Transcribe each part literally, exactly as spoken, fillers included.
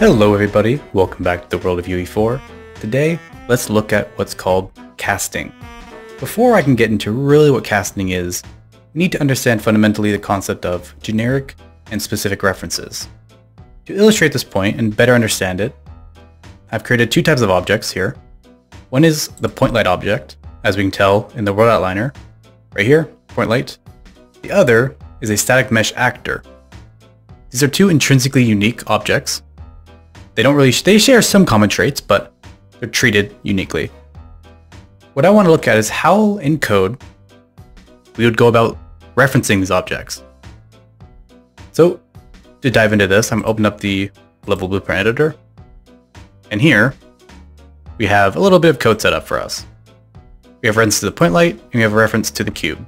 Hello everybody, welcome back to the world of U E four. Today, let's look at what's called casting. Before I can get into really what casting is, we need to understand fundamentally the concept of generic and specific references. To illustrate this point and better understand it, I've created two types of objects here. One is the point light object, as we can tell in the world outliner, right here, point light. The other is a static mesh actor. These are two intrinsically unique objects. They don't really, they share some common traits, but they're treated uniquely. What I want to look at is how in code we would go about referencing these objects. So to dive into this, I'm going to open up the Level Blueprint Editor. And here we have a little bit of code set up for us. We have reference to the point light and we have a reference to the cube.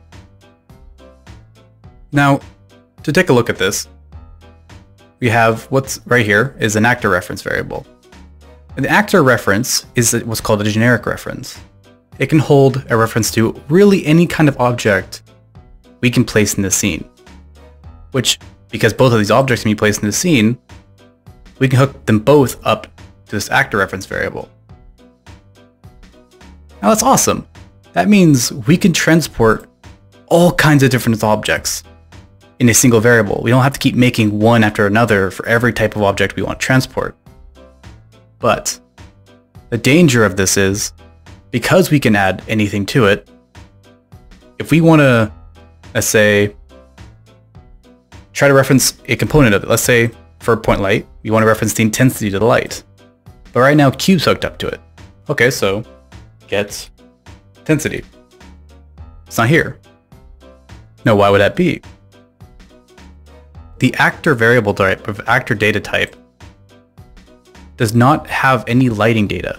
Now to take a look at this, we have what's right here is an actor reference variable. And the actor reference is what's called a generic reference. It can hold a reference to really any kind of object we can place in the scene, which, because both of these objects can be placed in the scene, we can hook them both up to this actor reference variable. Now that's awesome. That means we can transport all kinds of different objects in a single variable. We don't have to keep making one after another for every type of object we want to transport. But the danger of this is, because we can add anything to it, if we want to, let's say, try to reference a component of it, let's say for point light, you want to reference the intensity to the light. But right now, cube's hooked up to it. Okay, so get intensity. It's not here. Now, why would that be? The actor variable type of actor data type does not have any lighting data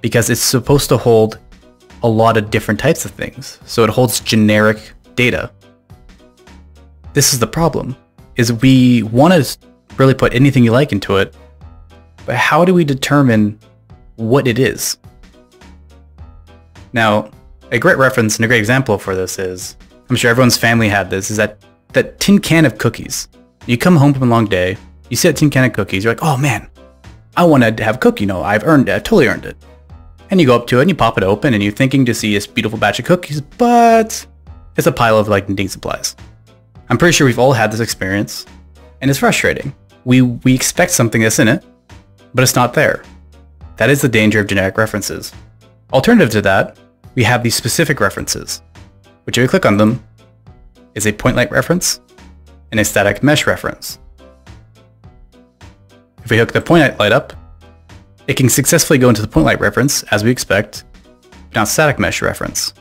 because it's supposed to hold a lot of different types of things. So it holds generic data. This is the problem, is we want to really put anything you like into it, but how do we determine what it is? Now, a great reference and a great example for this is, I'm sure everyone's family had this, is that, that tin can of cookies. You come home from a long day, you see that tin can of cookies, you're like, oh man, I want to have a cookie, you know, I've earned it, I've totally earned it. And you go up to it and you pop it open and you're thinking to see this beautiful batch of cookies, but it's a pile of like knitting supplies. I'm pretty sure we've all had this experience and it's frustrating. We, we expect something that's in it, but it's not there. That is the danger of generic references. Alternative to that, we have these specific references, which if you click on them, is a point light reference and a static mesh reference. If we hook the point light up, it can successfully go into the point light reference as we expect, but not static mesh reference.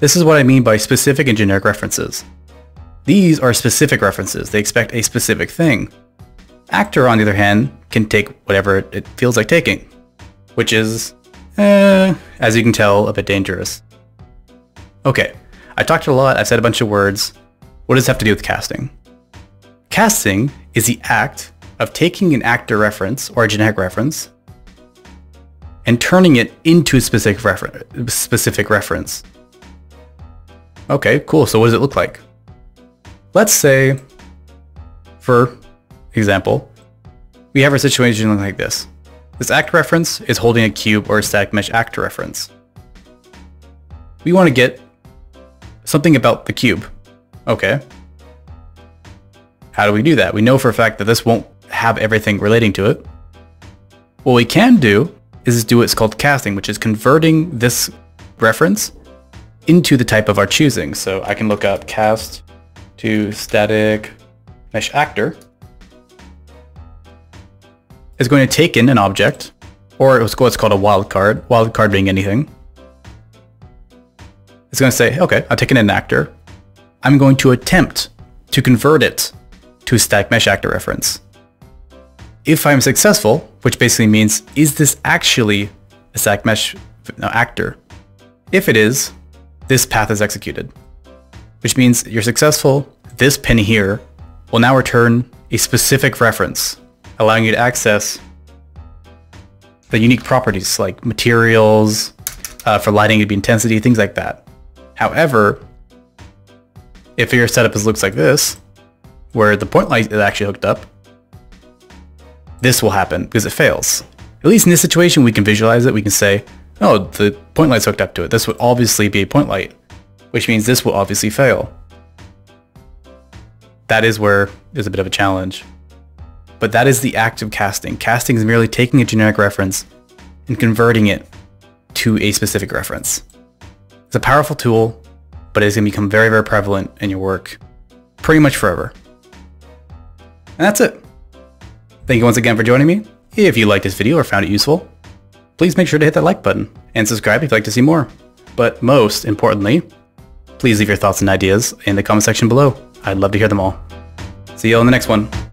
This is what I mean by specific and generic references. These are specific references. They expect a specific thing. Actor, on the other hand, can take whatever it feels like taking, which is, eh, as you can tell, a bit dangerous. Okay. I talked a lot, I've said a bunch of words. What does this have to do with casting? Casting is the act of taking an actor reference or a generic reference and turning it into a specific, refer specific reference. Okay, cool, so what does it look like? Let's say, for example, we have a situation like this. This actor reference is holding a cube or a static mesh actor reference. We want to get something about the cube. Okay. How do we do that? We know for a fact that this won't have everything relating to it. What we can do is do what's called casting, which is converting this reference into the type of our choosing. So I can look up cast to static mesh actor. It's going to take in an object, or it's what's called a wildcard, wildcard being anything. It's going to say, okay, I've taken an actor. I'm going to attempt to convert it to a static mesh actor reference. If I'm successful, which basically means, is this actually a static mesh actor? If it is, this path is executed, which means you're successful. This pin here will now return a specific reference, allowing you to access the unique properties like materials, uh, for lighting, it'd be intensity, things like that. However, if your setup is, looks like this, where the point light is actually hooked up, this will happen because it fails. At least in this situation, we can visualize it. We can say, oh, the point light's hooked up to it. This would obviously be a point light, which means this will obviously fail. That is where there's a bit of a challenge. But that is the act of casting. Casting is merely taking a generic reference and converting it to a specific reference. It's a powerful tool, but it's going to become very, very prevalent in your work pretty much forever. And that's it. Thank you once again for joining me. If you liked this video or found it useful, please make sure to hit that like button and subscribe if you'd like to see more. But most importantly, please leave your thoughts and ideas in the comment section below. I'd love to hear them all. See you all in the next one.